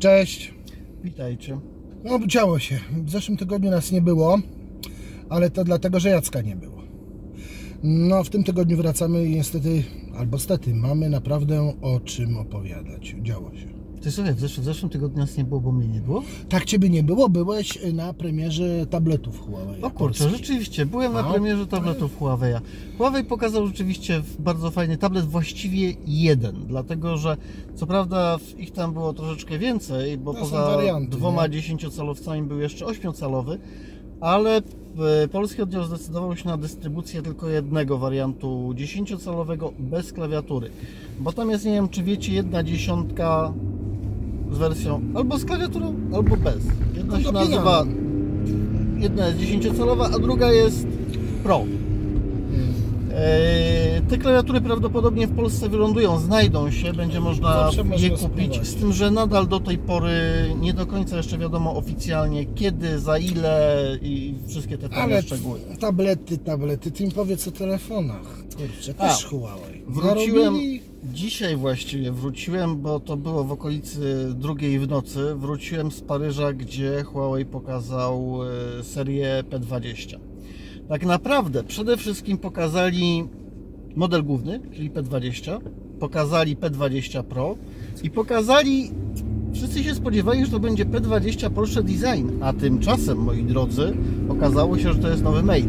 Cześć. Witajcie. No, działo się. W zeszłym tygodniu nas nie było, ale to dlatego, że Jacka nie było. No, w tym tygodniu wracamy i niestety, albo stety, mamy naprawdę o czym opowiadać. Działo się. Ty słuchaj, w zeszłym tygodniu nas nie było, bo mnie nie było? Tak, ciebie nie było, byłeś na premierze tabletów Huawei. O kurczę, rzeczywiście, byłem na premierze tabletów Huawei. Huawei pokazał rzeczywiście bardzo fajny tablet, właściwie jeden, dlatego że co prawda ich tam było troszeczkę więcej, bo to poza warianty, dwoma 10-calowcami był jeszcze 8-calowy, ale polski oddział zdecydował się na dystrybucję tylko jednego wariantu 10-calowego bez klawiatury, bo tam jest, nie wiem czy wiecie, 1/10 z wersją albo z klawiaturą, albo bez. Jedna no się nazywa, jedna jest 10-calowa, a druga jest Pro. Te klawiatury prawdopodobnie w Polsce wylądują, znajdą się, będzie można je kupić, z tym, że nadal do tej pory nie do końca jeszcze wiadomo oficjalnie kiedy, za ile i wszystkie te szczegóły. Tablety, ty mi powiedz o telefonach, kurczę, też Huawei. Wróciłem, dzisiaj właściwie wróciłem, bo to było w okolicy 2:00 w nocy, wróciłem z Paryża, gdzie Huawei pokazał serię P20. Tak naprawdę przede wszystkim pokazali model główny, czyli P20, pokazali P20 Pro i pokazali, wszyscy się spodziewali, że to będzie P20 Porsche Design, a tymczasem, moi drodzy, okazało się, że to jest nowy Mate.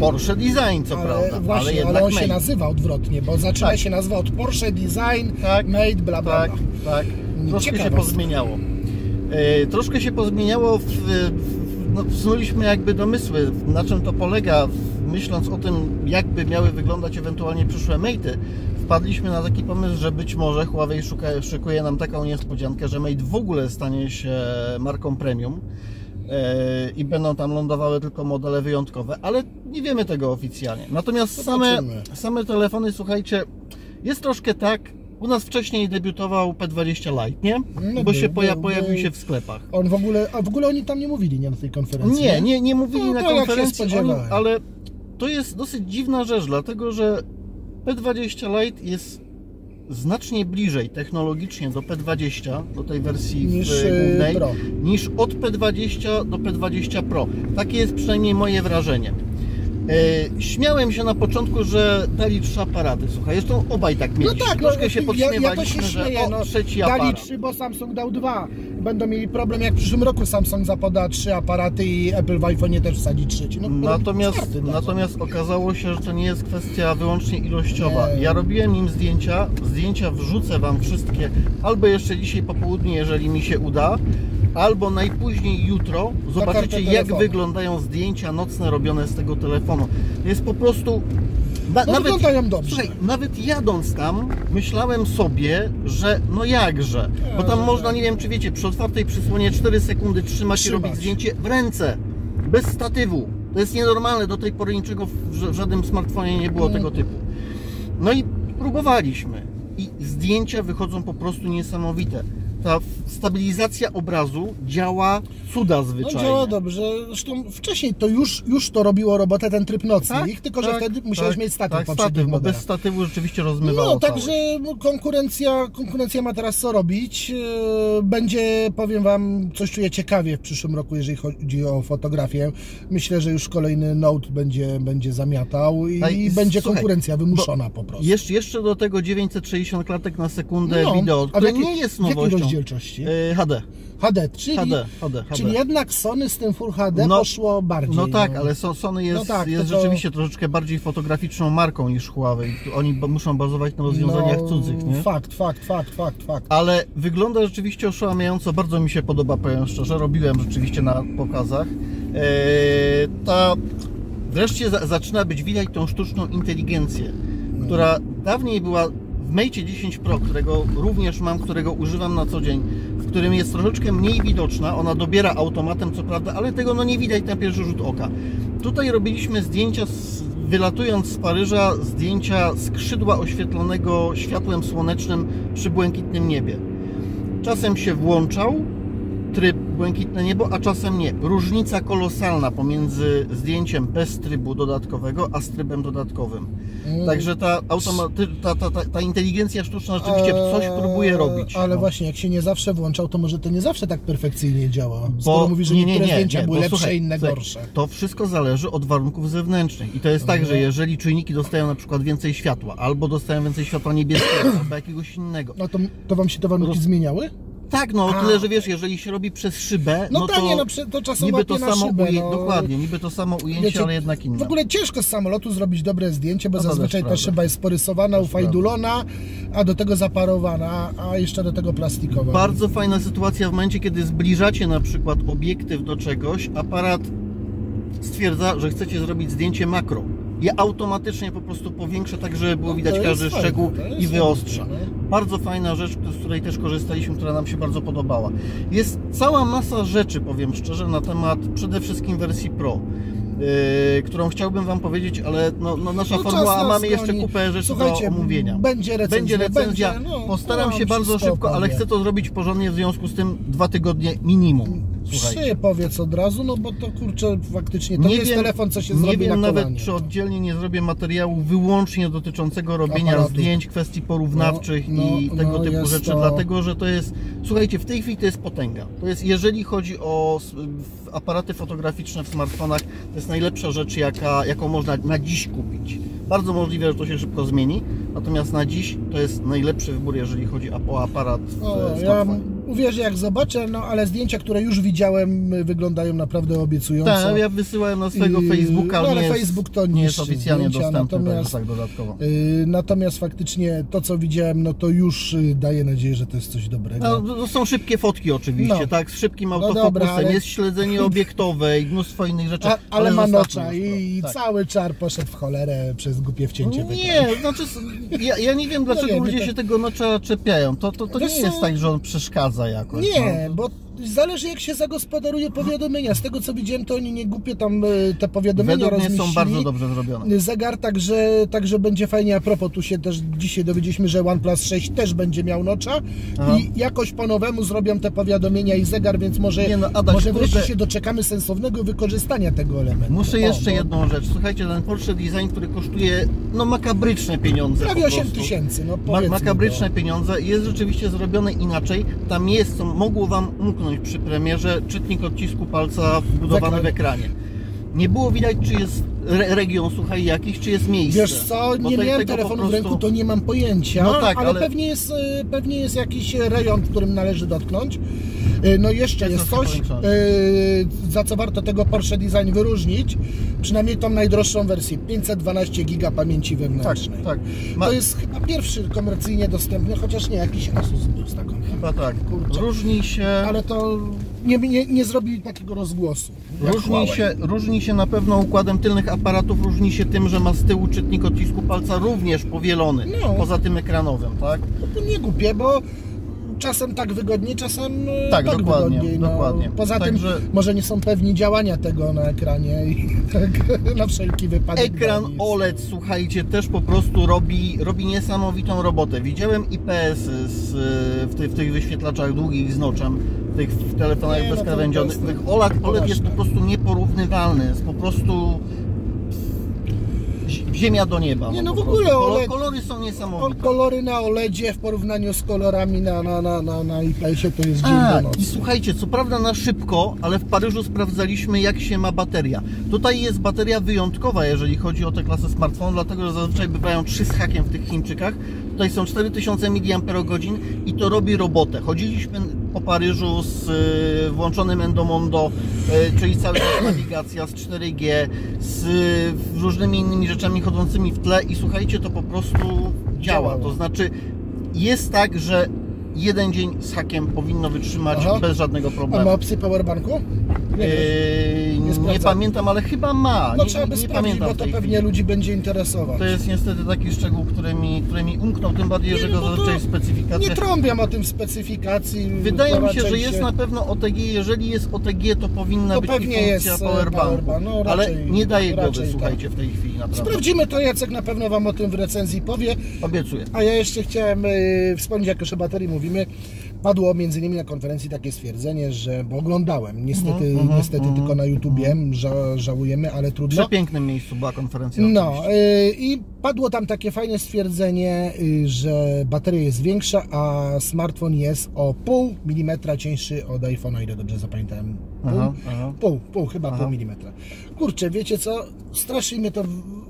Porsche Design, co prawda, właśnie, ale jednak ale on Mate się nazywa odwrotnie, bo zaczyna się nazwa od Porsche Design, tak, Mate, bla, bla, tak, bla. Tak, troszkę się pozmieniało. Troszkę się pozmieniało no, snuliśmy jakby domysły, na czym to polega, myśląc o tym, jakby miały wyglądać ewentualnie przyszłe Mate'y. Wpadliśmy na taki pomysł, że być może Huawei szykuje nam taką niespodziankę, że Mate w ogóle stanie się marką premium i będą tam lądowały tylko modele wyjątkowe, ale nie wiemy tego oficjalnie. Natomiast same telefony, słuchajcie, jest troszkę tak. U nas wcześniej debiutował P20 Lite, nie? No bo się pojawił się w sklepach. On w ogóle oni tam nie mówili, nie, na tej konferencji. Nie mówili no, na konferencji, ale to jest dosyć dziwna rzecz, dlatego że P20 Lite jest znacznie bliżej technologicznie do P20, do tej wersji głównej, niż od P20 do P20 Pro. Takie jest przynajmniej moje wrażenie. Śmiałem się na początku, że dali 3 aparaty, słuchaj, zresztą obaj tak mieli. No tak, troszkę się podśmiewaliśmy, że no, 3 aparat. Dali 3, bo Samsung dał 2. Będą mieli problem, jak w przyszłym roku Samsung zapoda 3 aparaty i Apple w iPhone'ie też wsadzi 3. No, natomiast okazało się, że to nie jest kwestia wyłącznie ilościowa. Ja robiłem im zdjęcia wrzucę wam wszystkie, albo jeszcze dzisiaj po południu, jeżeli mi się uda, albo najpóźniej jutro zobaczycie, jak wyglądają zdjęcia nocne robione z tego telefonu. Jest po prostu... No nawet, wyglądają dobrze. Słuchaj, nawet jadąc tam, myślałem sobie, że no jakże. Bo tam można, nie wiem czy wiecie, przy otwartej przysłonie 4 sekundy trzymać i robić zdjęcie w ręce. Bez statywu. To jest nienormalne, do tej pory niczego w żadnym smartfonie nie było tego typu. No i próbowaliśmy. I zdjęcia wychodzą po prostu niesamowite. Ta stabilizacja obrazu działa cuda zwyczajnie. No działa dobrze, zresztą wcześniej to już to robiło robotę, ten tryb nocny, tylko że wtedy musiałeś mieć statyw. Tak, bo bez statywu rzeczywiście rozmywało. No także konkurencja ma teraz co robić. Będzie, powiem wam, coś czuję ciekawie w przyszłym roku, jeżeli chodzi o fotografię. Myślę, że już kolejny Note będzie zamiatał i będzie konkurencja wymuszona po prostu. Jeszcze do tego 960 klatek na sekundę wideo, które nie jest nowością. HD. Czyli jednak Sony z tym Full HD poszło bardziej. No tak, ale Sony jest rzeczywiście troszeczkę bardziej fotograficzną marką niż Huawei. Oni muszą bazować na rozwiązaniach cudzych, nie? Fakt. Ale wygląda rzeczywiście oszałamiająco. Bardzo mi się podoba, powiem szczerze. Robiłem rzeczywiście na pokazach. Wreszcie zaczyna być widać tą sztuczną inteligencję, która dawniej była... W Mate 10 Pro, którego również mam, którego używam na co dzień, w którym jest troszeczkę mniej widoczna, ona dobiera automatem, co prawda, ale tego nie widać na pierwszy rzut oka. Tutaj robiliśmy zdjęcia, wylatując z Paryża, zdjęcia skrzydła oświetlonego światłem słonecznym przy błękitnym niebie. Czasem się włączał tryb błękitne niebo, a czasem nie. Różnica kolosalna pomiędzy zdjęciem bez trybu dodatkowego, a z trybem dodatkowym. Także ta inteligencja sztuczna rzeczywiście coś próbuje robić. Ale właśnie, jak się nie zawsze włączał, to może to nie zawsze tak perfekcyjnie działa. Skoro mówisz, że niektóre zdjęcia były lepsze, inne gorsze. To wszystko zależy od warunków zewnętrznych. I to jest tak, że jeżeli czujniki dostają na przykład więcej światła, albo dostają więcej światła niebieskiego, albo jakiegoś innego. No to Wam się te warunki zmieniały? Tak, no tyle, że wiesz, jeżeli się robi przez szybę, to czasem niby to samo szybę, dokładnie, niby to samo ujęcie, wiecie, ale jednak inne. W ogóle ciężko z samolotu zrobić dobre zdjęcie, bo zazwyczaj ta szyba jest porysowana, ufajdulona, a do tego zaparowana, a jeszcze do tego plastikowa. Bardzo fajna sytuacja w momencie, kiedy zbliżacie na przykład obiektyw do czegoś, aparat stwierdza, że chcecie zrobić zdjęcie makro. Je automatycznie po prostu powiększa, tak żeby było widać każdy szczegół i wyostrza. Bardzo fajna rzecz, z której też korzystaliśmy, która nam się bardzo podobała. Jest cała masa rzeczy, powiem szczerze, na temat przede wszystkim wersji Pro, którą chciałbym Wam powiedzieć, ale nasza formuła, a mamy jeszcze kupę rzeczy do omówienia. Będzie recenzja. Postaram się bardzo szybko, ale chcę to zrobić porządnie, w związku z tym 2 tygodnie minimum. Powiedz od razu, no bo to kurczę faktycznie, to nie jest telefon, co się zrobi na kolanie. Nie wiem nawet, czy oddzielnie nie zrobię materiału wyłącznie dotyczącego robienia zdjęć, kwestii porównawczych i tego typu rzeczy, dlatego że to jest, słuchajcie, w tej chwili to jest potęga. To jest, jeżeli chodzi o aparaty fotograficzne w smartfonach, to jest najlepsza rzecz, jaką można na dziś kupić. Bardzo możliwe, że to się szybko zmieni, natomiast na dziś to jest najlepszy wybór, jeżeli chodzi o aparat smartfona. Uwierzę, jak zobaczę, ale zdjęcia, które już widziałem, wyglądają naprawdę obiecująco. Tak, ja wysyłałem na swojego Facebooka, ale Facebook to nie jest oficjalnie dostępny, tak dodatkowo. Natomiast faktycznie to, co widziałem, to już daje nadzieję, że to jest coś dobrego. To są szybkie fotki oczywiście, tak, z szybkim autofokusem, jest śledzenie obiektowe i mnóstwo innych rzeczy. Ale manocza i cały czar poszedł w cholerę przez głupie wcięcie. Nie, znaczy ja nie wiem, dlaczego ludzie się tego nocza czepiają. To nie jest tak, że on przeszkadza. Jakoś, nie, bo zależy, jak się zagospodaruje powiadomienia. Z tego, co widziałem, to oni nie głupie tam te powiadomienia rozmieścili. Są bardzo dobrze zrobione. Zegar, także będzie fajnie. A propos, tu się też dzisiaj dowiedzieliśmy, że OnePlus 6 też będzie miał notcha i jakoś po nowemu zrobią te powiadomienia i zegar, więc może wreszcie się doczekamy sensownego wykorzystania tego elementu. Muszę jeszcze jedną rzecz. Słuchajcie, ten Porsche Design, który kosztuje makabryczne pieniądze. Prawie 8 000, makabryczne pieniądze. Jest rzeczywiście zrobione inaczej. Tam jest, co mogło Wam umknąć przy premierze, czytnik odcisku palca wbudowany w ekranie. Nie było widać, czy jest region, słuchaj, jakiś, czy jest miejsce. Wiesz co, nie miałem telefonu w ręku, to nie mam pojęcia, ale pewnie jest jakiś rejon, w którym należy dotknąć. No jeszcze jest coś, za co warto tego Porsche Design wyróżnić, przynajmniej tą najdroższą wersję, 512 GB pamięci wewnętrznej. To jest chyba pierwszy komercyjnie dostępny, chociaż nie, jakiś Asus był z taką. Chyba tak, różni się... Ale to nie zrobili takiego rozgłosu. Różni się na pewno układem tylnych aparatów, różni się tym, że ma z tyłu czytnik odcisku palca również powielony, poza tym ekranowym, tak? No to nie głupie, bo... Czasem tak wygodniej, czasem tak wygodniej. Dokładnie. Poza tym, może nie są pewni działania tego na ekranie i tak na wszelki wypadek. Ekran OLED, słuchajcie, też po prostu robi niesamowitą robotę. Widziałem IPS w tych wyświetlaczach długich z noczem, w telefonach bez krawędzionych. OLED jest po prostu nieporównywalny, jest po prostu... Ziemia do nieba. Nie, no w ogóle OLED, kolory są niesamowite. Kolory na OLEDzie w porównaniu z kolorami na IPS-ie to jest dzień do nocy. I słuchajcie, co prawda na szybko, ale w Paryżu sprawdzaliśmy, jak się ma bateria. Tutaj jest bateria wyjątkowa, jeżeli chodzi o tę klasę smartfonów, dlatego że zazwyczaj bywają 3 z hakiem w tych Chińczykach. Tutaj są 4000 mAh i to robi robotę. Chodziliśmy po Paryżu z włączonym Endomondo, czyli cały czas nawigacja, z 4G, z różnymi innymi rzeczami chodzącymi w tle i słuchajcie, to po prostu działa. To znaczy jest tak, że jeden dzień z hakiem powinno wytrzymać bez żadnego problemu. A ma opcję powerbanku? Nie pamiętam, ale chyba ma. No trzeba by sprawdzić, bo to pewnie ludzi będzie interesować. To jest niestety taki szczegół, który mi umknął, tym bardziej, że go zazwyczaj w specyfikacji. Nie trąbiam o tym specyfikacji. Wydaje mi się, że jest na pewno OTG. Jeżeli jest OTG, to powinna być i funkcja powerbanku. Ale nie daje głowy, słuchajcie, w tej chwili. naprawdę... Sprawdzimy to, Jacek na pewno Wam o tym w recenzji powie. Obiecuję. A ja jeszcze chciałem wspomnieć, jak już o baterii mówimy, padło m.in. na konferencji takie stwierdzenie, że, bo oglądałem, niestety tylko na YouTubie, żałujemy, ale trudno. W przepięknym miejscu była konferencja. No i padło tam takie fajne stwierdzenie, że bateria jest większa, a smartfon jest o 0,5 mm cieńszy od iPhone'a, ile dobrze zapamiętałem. Pół milimetra. Kurczę, wiecie co, strasznie mnie to,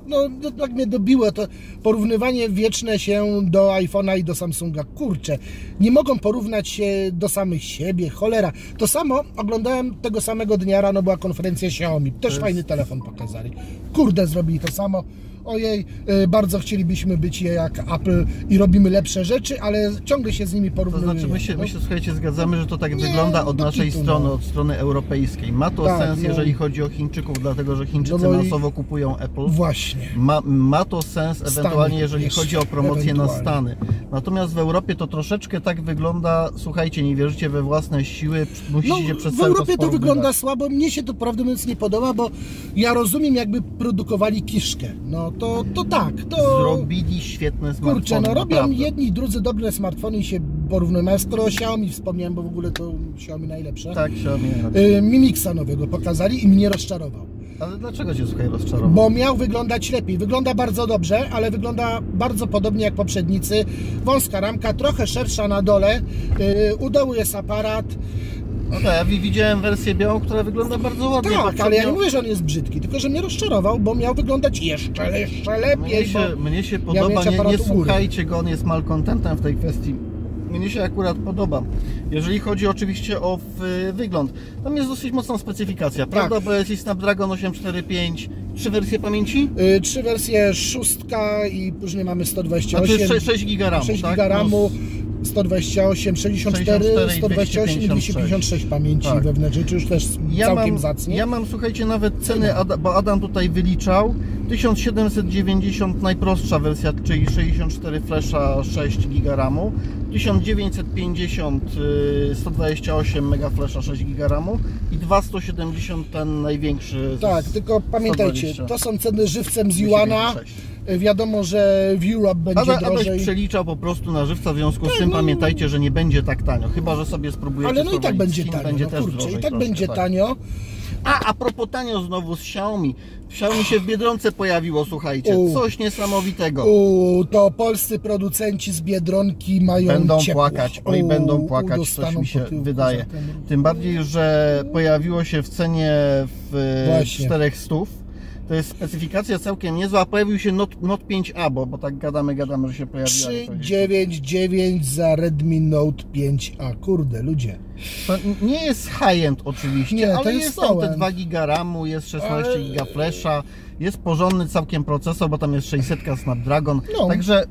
no tak mnie dobiło to porównywanie wieczne się do iPhone'a i do Samsunga. Kurczę, nie mogą porównać się do samych siebie, cholera. To samo oglądałem tego samego dnia, rano była konferencja Xiaomi, też fajny telefon pokazali. Kurde, zrobili to samo. Ojej, bardzo chcielibyśmy być jak Apple i robimy lepsze rzeczy, ale ciągle się z nimi porównujemy. To znaczy my się słuchajcie, zgadzamy, że to tak wygląda od naszej strony, od strony europejskiej. Ma to sens, jeżeli chodzi o Chińczyków, dlatego że Chińczycy masowo kupują Apple. Właśnie. Ma to sens ewentualnie, jeżeli chodzi o promocję na Stany. Natomiast w Europie to troszeczkę tak wygląda, słuchajcie, nie wierzycie we własne siły, musicie się przez cały czas porównać. W Europie to wygląda słabo, mnie się to prawdę mówiąc nie podoba, bo ja rozumiem, jakby produkowali kiszkę. No, to tak, to... Zrobili świetne smartfony. Kurczę, no robią naprawdę jedni, drudzy dobre smartfony i się porównują. Skoro Xiaomi wspomniałem, bo w ogóle to Xiaomi najlepsze. Tak, Xiaomi najlepsze. Mi Mixa nowego pokazali i mnie rozczarował. Ale dlaczego Cię, słuchaj, rozczarował? Bo miał wyglądać lepiej. Wygląda bardzo dobrze, ale wygląda bardzo podobnie jak poprzednicy. Wąska ramka, trochę szersza na dole. U dołu jest aparat. No tak, ja widziałem wersję białą, która wygląda bardzo ładnie. Tak, ale ja nie mówię, że on jest brzydki, tylko że mnie rozczarował, bo miał wyglądać jeszcze lepiej. Mnie się podoba, nie słuchajcie go, on jest malkontentem w tej kwestii. Mnie się akurat podoba, jeżeli chodzi oczywiście o wygląd. Tam jest dosyć mocna specyfikacja, prawda? Tak. Bo jest i Snapdragon 845, 3 wersje pamięci? 3 wersje, 6 i później mamy 128. A to jest 6 GB RAM, 6 GB tak? RAMu. 128, 64, 128 i 256 pamięci tak wewnętrznej, czy już też całkiem zacnie. Ja mam, słuchajcie, nawet ceny, bo Adam tutaj wyliczał, 1790 najprostsza wersja, czyli 64 flesza, 6 GB RAMu, 1950 128 mega flesza, 6 GB RAMu i 2170 ten największy. Tak, tylko pamiętajcie, 120. To są ceny żywcem z Juana. Wiadomo, że w Europe będzie drożej. Adaś przeliczał po prostu na żywca, w związku z tym pamiętajcie, że nie będzie tak tanio. Chyba że sobie spróbujecie. Ale no i tak będzie tanio, będzie też kurczę, drożej i tak troszkę, będzie tanio. A propos tanio znowu z Xiaomi. Xiaomi się w Biedronce pojawiło, słuchajcie, coś niesamowitego. To polscy producenci z Biedronki mają będą płakać, coś mi się wydaje. Tym bardziej, że pojawiło się w cenie w 400. To jest specyfikacja całkiem niezła. Pojawił się Note 5A, bo tak gadamy, że się pojawiła. 399 za Redmi Note 5A. Kurde, ludzie. To nie jest high-end oczywiście, nie, ale są te 2 GB RAMu, jest 16 GB flesza, jest porządny całkiem procesor, bo tam jest 600 Snapdragon, także...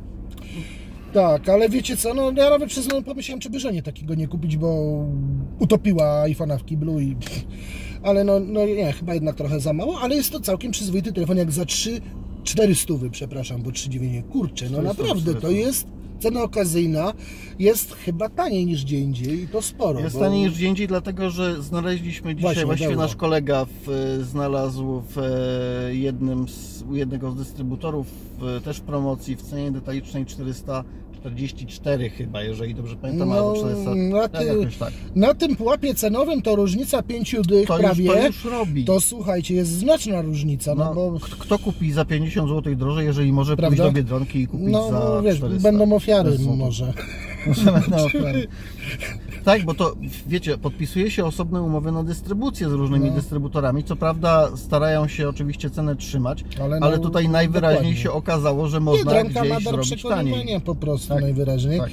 Tak, ale wiecie co, no ja nawet przyznam, pomyślałem, czy by żonie takiego nie kupić, bo utopiła iPhone'a w kiblu i... Ale no nie, chyba jednak trochę za mało, ale jest to całkiem przyzwoity telefon, jak za 400, przepraszam, bo 3,9, kurczę, no naprawdę, to jest cena okazyjna, jest chyba taniej niż gdzie indziej i to sporo. Jest taniej niż gdzie indziej, dlatego że znaleźliśmy dzisiaj, właściwie nasz kolega znalazł u jednego z dystrybutorów też promocji w cenie detalicznej 444 chyba, jeżeli dobrze pamiętam, albo 400, tak. Na tym pułapie cenowym to różnica 5 dych prawie, to już robi. To słuchajcie, jest znaczna różnica. No, bo... Kto kupi za 50 zł drożej, jeżeli może pójść do Biedronki i kupić za 400? Wiesz, będą ofiary może. Tak, bo to, wiecie, podpisuje się osobne umowy na dystrybucję z różnymi dystrybutorami. Co prawda starają się oczywiście cenę trzymać, ale tutaj najwyraźniej się okazało, że można gdzieś zrobić taniej. Po prostu najwyraźniej. Tak.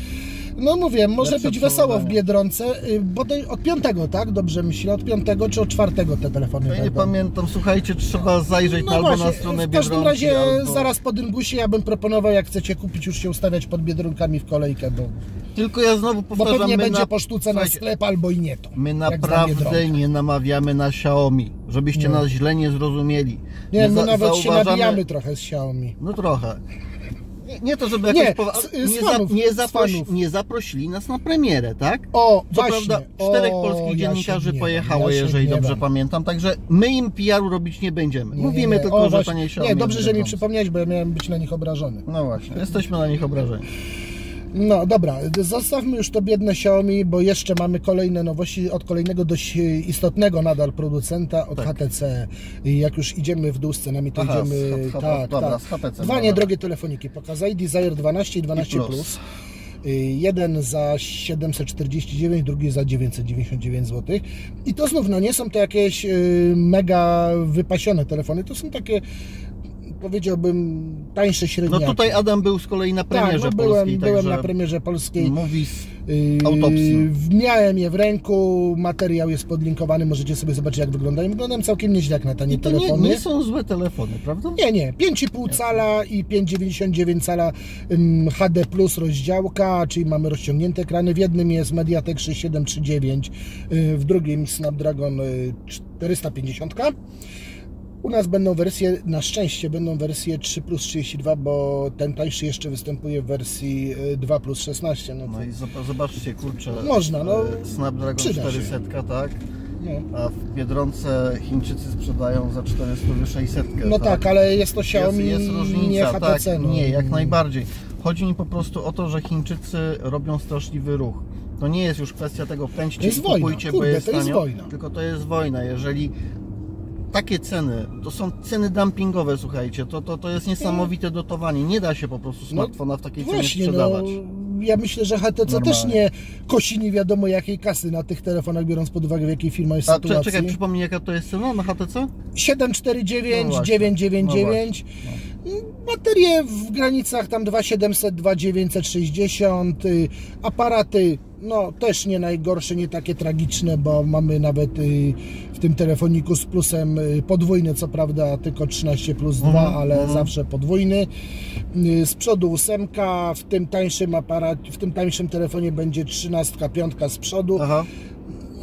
No mówię, może być wesoło w Biedronce, bo od 5, tak? Dobrze myślę, od 5 czy od 4 te telefony będą. Ja nie pamiętam, słuchajcie, trzeba zajrzeć albo na stronę Biedronki. W każdym razie zaraz po dyngusie ja bym proponował, jak chcecie kupić, już się ustawiać pod Biedronkami w kolejkę, bo... Tylko ja znowu powtarzam, bo pewnie będzie po sztuce na sklep albo i nie to. My naprawdę nie namawiamy na Xiaomi, żebyście nas źle nie zrozumieli. Nie, my nawet się nabijamy trochę z Xiaomi. No trochę. Nie to, żeby jakoś... Nie zaprosili nas na premierę, tak? O, co właśnie. Prawda, czterech polskich dziennikarzy pojechało, jeżeli dobrze pamiętam, także my im PR-u robić nie będziemy. Mówimy tylko, że panie Xiaomi... Nie, dobrze, że mi przypomniałeś, bo ja miałem być na nich obrażony. No właśnie, jesteśmy na nich obrażeni. No dobra, zostawmy już to biedne Xiaomi, bo jeszcze mamy kolejne nowości od kolejnego dość istotnego nadal producenta, od HTC. Jak już idziemy w dół z cenami, to idziemy... z HTC. Dwa niedrogie telefoniki pokazali, Desire 12 i 12+. Jeden za 749, drugi za 999 zł. I to znów, no nie są to jakieś mega wypasione telefony, to są takie... powiedziałbym tańsze średniaki. No tutaj Adam był z kolei na premierze polskiej. Byłem na premierze polskiej. Mówi z autopsji. Miałem je w ręku, materiał jest podlinkowany, możecie sobie zobaczyć, jak wyglądają. Wyglądają całkiem nieźle jak na tanie telefony. Nie są złe telefony, prawda? Nie, nie. 5,5 cala i 5,99 cala HD plus rozdziałka, czyli mamy rozciągnięte ekrany. W jednym jest Mediatek 6739, w drugim Snapdragon 450. U nas będą wersje, na szczęście będą wersje 3+32, bo ten tańszy jeszcze występuje w wersji 2+16. No, no i zobaczcie, kurczę, można, no, Snapdragon 400, tak? No. A w Biedronce Chińczycy sprzedają za 400 600. No tak, ale jest to Xiaomi, jest różnica, nie HTC. Tak, no. Nie, jak najbardziej. Chodzi mi po prostu o to, że Chińczycy robią straszliwy ruch. To nie jest już kwestia tego, pędźcie i kupujcie, bo jest tanio, tylko to jest wojna. Jeżeli takie ceny, to są ceny dumpingowe, słuchajcie, to jest niesamowite dotowanie, nie da się po prostu smartfona w takiej cenie sprzedawać. No, ja myślę, że HTC też nie kosi nie wiadomo jakiej kasy na tych telefonach, biorąc pod uwagę, w jakiej firma jest sytuacja. Czekaj, przypomnij, jaka to jest cena na HTC? 749, 999. Baterie w granicach tam 2700, 2960, aparaty no też nie najgorsze, nie takie tragiczne, bo mamy nawet w tym telefoniku z plusem podwójny, co prawda tylko 13+2, ale zawsze podwójny. Z przodu 8, w tym tańszym aparacie, w tym tańszym telefonie będzie 13, 5 z przodu.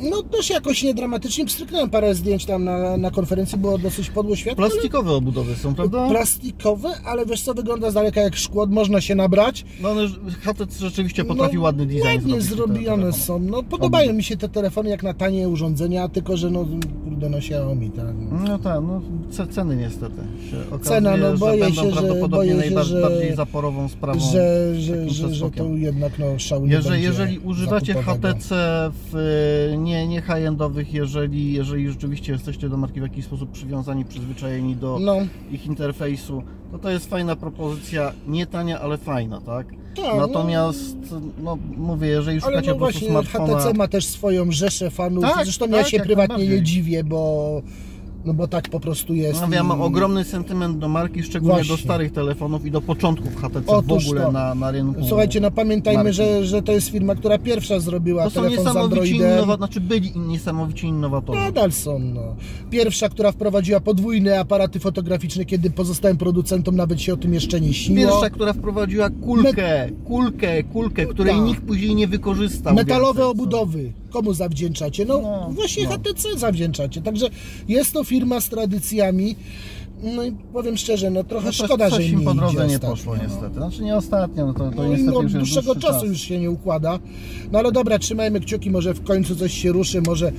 No też jakoś niedramatycznie, pstryknąłem parę zdjęć tam na konferencji, było dosyć podłe światło. Plastikowe obudowy są, prawda? Plastikowe, ale wiesz co, wygląda z daleka jak szkło, można się nabrać. No HTC rzeczywiście potrafi ładny design zrobić. Zrobione są, no podobają mi się te telefony jak na tanie urządzenia, tylko że no kurde, no Xiaomi, tak. No tak, no ceny niestety się okazuje, boję się, że będą prawdopodobnie najbardziej zaporową sprawą. Że to jednak no Xiaomi będzie. Jeżeli używacie HTC w nie high-endowych, jeżeli rzeczywiście jesteście do marki w jakiś sposób przywiązani, przyzwyczajeni do ich interfejsu, to jest fajna propozycja, nie tania, ale fajna, tak? Natomiast, no mówię, jeżeli szukacie po prostu smartfona... HTC ma też swoją rzeszę fanów, zresztą ja się prywatnie nie dziwię, bo tak po prostu jest. Ja mam ogromny sentyment do marki, szczególnie do starych telefonów i do początków HTC w ogóle na rynku. Słuchajcie, no pamiętajmy, że to jest firma, która pierwsza zrobiła telefon z Androidem. Byli niesamowici innowatorzy. Nadal są, no. Pierwsza, która wprowadziła podwójne aparaty fotograficzne, kiedy pozostałym producentom nawet się o tym jeszcze nie śniło. Pierwsza, która wprowadziła kulkę, której nikt później nie wykorzystał. Metalowe obudowy. Komu zawdzięczacie? No właśnie HTC zawdzięczacie, także jest to firma z tradycjami, no i powiem szczerze, no trochę szkoda, że im po drodze nie poszło niestety, znaczy nie ostatnio, to niestety już od dłuższego czasu już się nie układa, no ale dobra, trzymajmy kciuki, może w końcu coś się ruszy, może,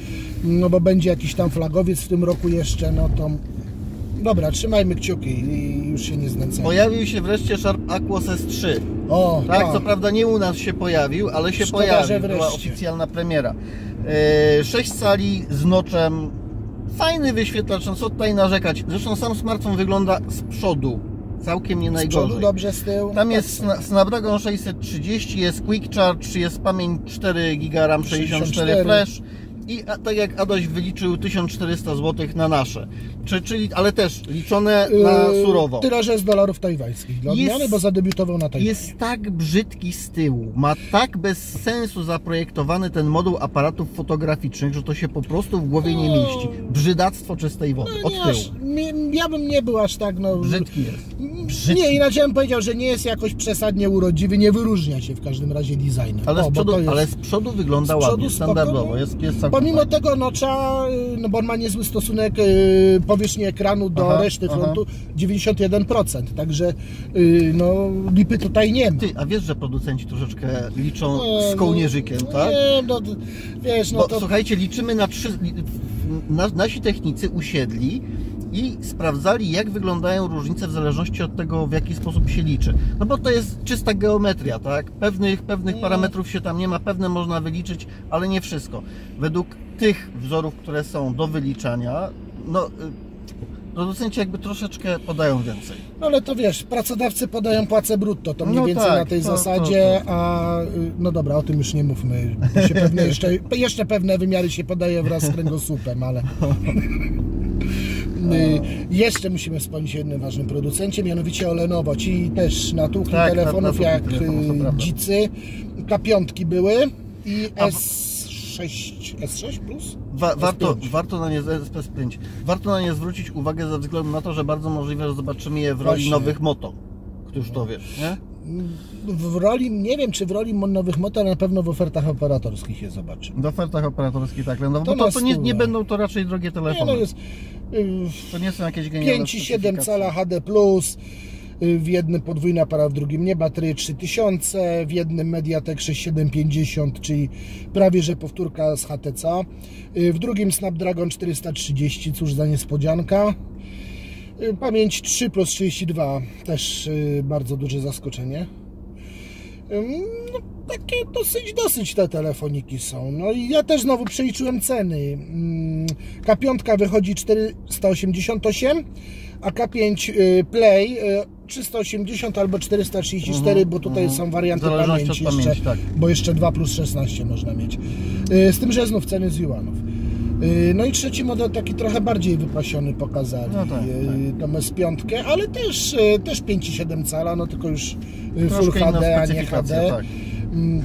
no bo będzie jakiś tam flagowiec w tym roku jeszcze, no to... Dobra, trzymajmy kciuki i już się nie znęcamy. Pojawił się wreszcie Sharp Aquos S3. O, tak, co prawda nie u nas się pojawił, ale się pojawił. Była oficjalna premiera. 6 cali z noczem. Fajny wyświetlacz, co tutaj narzekać. Zresztą sam smartfon wygląda z przodu całkiem nie najgorzej. Z przodu dobrze, z tyłu. Tam jest Snapdragon 630, jest Quick Charge, jest pamięć 4 GB RAM, 64 flash. I tak jak Adaś wyliczył, 1400 zł na nasze, czyli, ale też liczone na surowo. Tyle, że jest dolarów tajwańskich dla odmiany, bo zadebiutował na Tajwanie. Jest tak brzydki z tyłu, ma tak bez sensu zaprojektowany ten moduł aparatów fotograficznych, że to się po prostu w głowie nie mieści. Brzydactwo czystej wody, od tyłu. Ja bym nie był aż tak... Brzydki jest. brzydki. Nie, inaczej bym powiedział, że nie jest jakoś przesadnie urodziwy, nie wyróżnia się w każdym razie designem. Ale, o, z przodu wygląda ładnie, standardowo. Jest pomimo tego, no, trzeba, no bo on ma niezły stosunek powierzchni ekranu do reszty frontu, 91%. Także no, lipy tutaj nie ma. Ty, a wiesz, że producenci troszeczkę liczą z kołnierzykiem, tak? Nie, no wiesz, no bo, to... Słuchajcie, liczymy na trzy... Nasi technicy usiedli i sprawdzali, jak wyglądają różnice w zależności od tego, w jaki sposób się liczy. No bo to jest czysta geometria, tak? Pewnych parametrów się tam nie ma, pewne można wyliczyć, ale nie wszystko. Według tych wzorów, które są do wyliczania, no... Producenci jakby troszeczkę podają więcej. No ale to wiesz, pracodawcy podają płacę brutto, to mniej więcej tak, na tej zasadzie, a no dobra, o tym już nie mówmy. Się pewne jeszcze pewne wymiary się podaje wraz z kręgosłupem, ale... Jeszcze musimy wspomnieć o jednym ważnym producencie, mianowicie o Lenovo. Ci też natłukli telefonów jak dzicy. K5 były i S6 Plus? Warto na nie zwrócić uwagę ze względu na to, że bardzo możliwe, że zobaczymy je w roli nowych moto. Któż to wie, nie? W roli, nie wiem czy w roli nowych moto, ale na pewno w ofertach operatorskich je zobaczymy. W ofertach operatorskich tak, no, bo to nie będą to raczej drogie telefony. Nie, no jest, to nie są jakieś genialne 5,7 cala HD+, w jednym podwójna para, w drugim nie, baterie 3000, w jednym Mediatek 6750, czyli prawie że powtórka z HTC, w drugim Snapdragon 430, cóż za niespodzianka, pamięć 3 plus 32, też bardzo duże zaskoczenie. No, takie dosyć te telefoniki są. No i ja też znowu przeliczyłem ceny. K5 wychodzi 488, a K5 Play 380 albo 434, bo tutaj są warianty pamięci jeszcze, tak. Bo jeszcze 2 plus 16 można mieć. Z tym, że znów ceny z juanów. No i trzeci model taki trochę bardziej wypasiony pokazali, no tak. Tą S5, ale też 5,7 cala, no tylko już Full HD, a nie HD. Tak.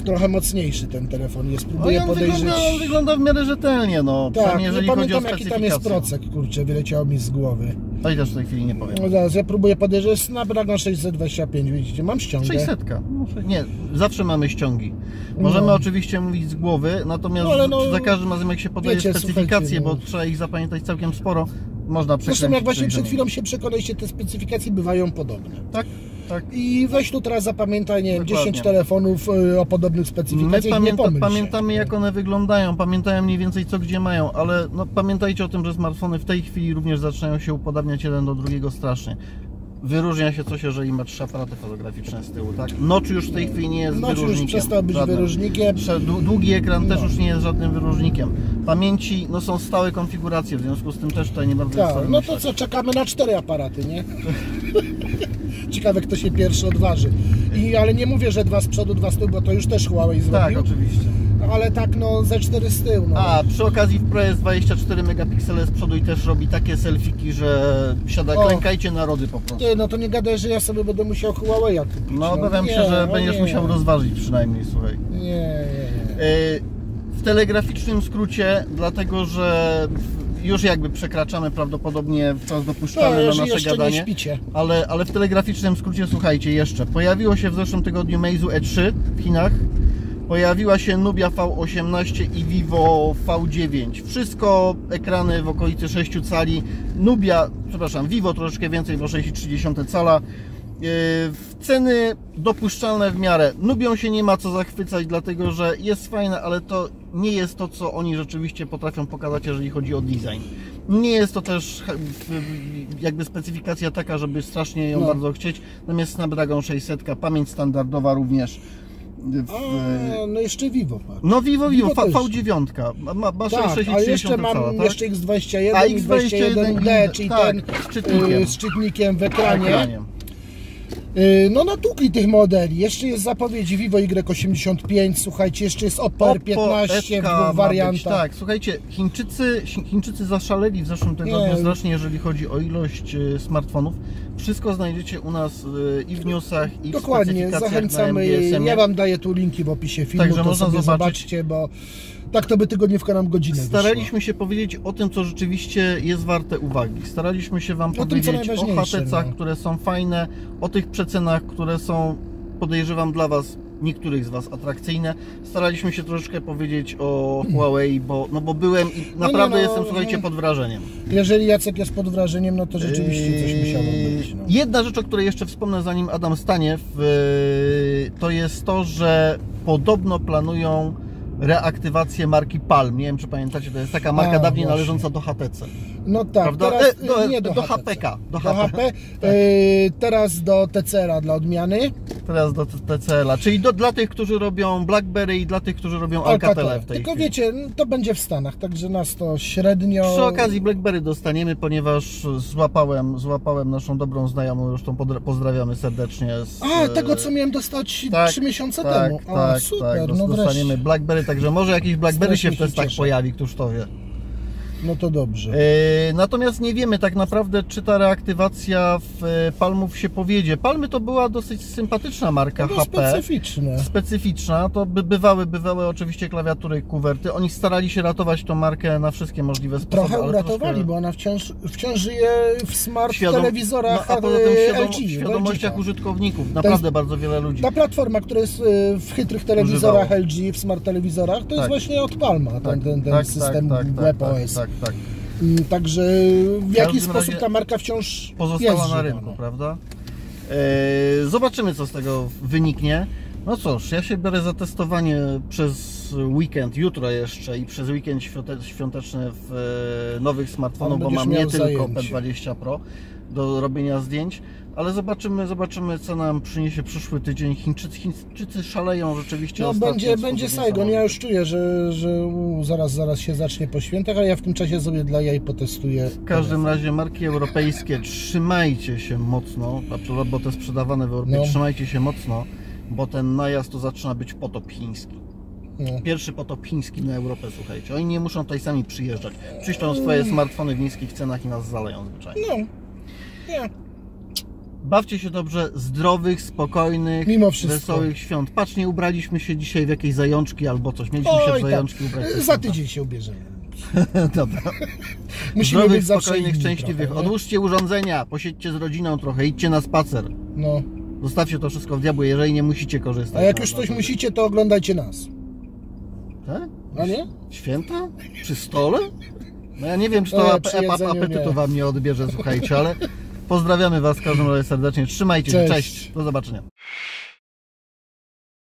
Trochę mocniejszy ten telefon jest, próbuję podejrzeć. Wygląda w miarę rzetelnie, no. Tak, nie pamiętam jaki tam jest procek, kurczę, wyleciało mi z głowy. To i też w tej chwili nie powiem. No zaraz, ja próbuję podejrzeć, Snapdragon 625, widzicie, mam ściągę. 600. Nie, zawsze mamy ściągi. Możemy oczywiście mówić z głowy, natomiast za każdym razem jak się podaje specyfikacje, bo trzeba ich zapamiętać całkiem sporo, można przekonać. Zresztą jak właśnie przed chwilą się przekonaliście, te specyfikacje bywają podobne. Tak? Tak. I weź tu teraz zapamiętaj, nie wiem, 10 telefonów o podobnych specyfikacjach. My pamiętamy jak one wyglądają, pamiętają mniej więcej co gdzie mają, ale no, pamiętajcie o tym, że smartfony w tej chwili również zaczynają się upodabniać jeden do drugiego strasznie. Wyróżnia się coś, jeżeli ma 3 aparaty fotograficzne z tyłu, tak? Notch już w tej chwili nie jest wyróżnikiem. Notch już przestał być wyróżnikiem. Długi ekran też już nie jest żadnym wyróżnikiem. Pamięci, no są stałe konfiguracje, w związku z tym też tutaj nie bardzo jest. No to co, czekamy na 4 aparaty, nie? Ciekawe, kto się pierwszy odważy. Ale nie mówię, że 2 z przodu, 2 z tyłu, bo to już też Huawei zrobił. Tak, oczywiście. Ale tak, no, ze 4 z tyłu. No. A, przy okazji w Pro jest 24 megapiksele z przodu i też robi takie selfiki, że siada, klękajcie narody po prostu. Ty, no to nie gadaj, że ja sobie będę musiał Huawei'a kupić. No, obawiam się, że będziesz musiał rozważyć przynajmniej, słuchaj. W telegraficznym skrócie, dlatego, że... Już jakby przekraczamy prawdopodobnie czas dopuszczalny na nasze gadanie, nie śpicie. Ale w telegraficznym skrócie słuchajcie jeszcze. Pojawiło się w zeszłym tygodniu Meizu E3 w Chinach, pojawiła się Nubia V18 i Vivo V9. Wszystko ekrany w okolicy 6 cali, Vivo troszeczkę więcej, bo 6,3 cala. Ceny dopuszczalne w miarę. Nubią się nie ma co zachwycać, dlatego że jest fajna, ale to nie jest to, co oni rzeczywiście potrafią pokazać, jeżeli chodzi o design. Nie jest to też jakby specyfikacja taka, żeby strasznie ją bardzo chcieć. Natomiast Snapdragon 600, pamięć standardowa również. No jeszcze Vivo. No Vivo V9 ma 6,3 jeszcze mam jeszcze X21 i X21D, czyli ten z czytnikiem w ekranie. No natłukli tych modeli, jeszcze jest zapowiedź Vivo Y85, słuchajcie, jeszcze jest Oppo R15 w dwóch wariantach. Tak, słuchajcie, Chińczycy zaszaleli w zeszłym tygodniu strasznie, jeżeli chodzi o ilość smartfonów. Wszystko znajdziecie u nas i w newsach, i w specyfikacjach. Dokładnie, zachęcamy, ja Wam daję tu linki w opisie filmu, także można zobaczcie, bo... Tak to by tygodniówka nam godzinę staraliśmy się powiedzieć o tym, co rzeczywiście jest warte uwagi. Staraliśmy się Wam powiedzieć o HTC-ach, które są fajne, o tych przecenach, które są, podejrzewam, dla Was, niektórych z Was atrakcyjne. Staraliśmy się troszeczkę powiedzieć o Huawei, bo byłem i naprawdę jestem, słuchajcie, pod wrażeniem. Jeżeli Jacek jest pod wrażeniem, no to rzeczywiście coś musiało być. No. Jedna rzecz, o której jeszcze wspomnę, zanim Adam stanie, to jest to, że podobno planują reaktywację marki Palm. Nie wiem, czy pamiętacie, to jest taka marka dawniej należąca do HTC. No tak, teraz, do HPK. Do HP. Teraz do TCL-a dla odmiany. Teraz do TCL-a, czyli dla tych, którzy robią Blackberry i dla tych, którzy robią Alcatelę w tej chwili. Wiecie, to będzie w Stanach, także nas to średnio... Przy okazji Blackberry dostaniemy, ponieważ złapałem naszą dobrą znajomą, zresztą pozdrawiamy serdecznie. Tego, co miałem dostać 3 miesiące temu. Super, no dostaniemy wreszcie Blackberry, także może jakiś Blackberry się w testach pojawi, któż to wie. No to dobrze. Natomiast nie wiemy tak naprawdę, czy ta reaktywacja w Palmów się powiedzie. Palmy to była dosyć sympatyczna marka HP. Specyficzna. To bywały oczywiście klawiatury, kuwerty. Oni starali się ratować tą markę na wszystkie możliwe sposoby. Trochę uratowali, bo ona wciąż żyje w smart telewizorach, a poza tym LG, w świadomościach użytkowników. Naprawdę bardzo wiele ludzi. Ta platforma, która jest w chytrych telewizorach LG, w smart telewizorach, to jest właśnie od Palma. Ten system WebOS. Tak. Także w jaki sposób ta marka wciąż pozostała na rynku, prawda? Zobaczymy, co z tego wyniknie. No cóż, ja się biorę za testowanie przez weekend, jutro jeszcze i przez weekend świąteczny w nowych smartfonów, bo mam nie tylko P20 Pro do robienia zdjęć, ale zobaczymy, co nam przyniesie przyszły tydzień. Chińczycy szaleją rzeczywiście. No będzie Saigon, ja już czuję, że zaraz się zacznie po świętach, ale ja w tym czasie sobie dla jaj potestuję. W każdym razie marki europejskie, trzymajcie się mocno, bo te sprzedawane w Europie, trzymajcie się mocno, bo ten najazd to zaczyna być potop chiński. Pierwszy potop chiński na Europę, słuchajcie. Oni nie muszą tutaj sami przyjeżdżać. Przyślą swoje smartfony w niskich cenach i nas zaleją zwyczajnie. Bawcie się dobrze, zdrowych, spokojnych, wesołych świąt. Patrz, nie ubraliśmy się dzisiaj w jakieś zajączki albo coś. Mieliśmy się w zajączki ubrać. Za tydzień się ubierzemy. Dobra. Musimy zdrowych, spokojnych, szczęśliwych. Odłóżcie urządzenia, posiedźcie z rodziną trochę, idźcie na spacer. Zostawcie to wszystko w diabłu, jeżeli nie musicie korzystać. A jak już coś musicie, to oglądajcie nas. Tak? A nie? Święta? Przy stole? No ja nie wiem, czy to apetytu Wam nie odbierze, słuchajcie, ale pozdrawiamy Was w każdym razie serdecznie. Trzymajcie się, cześć, do zobaczenia.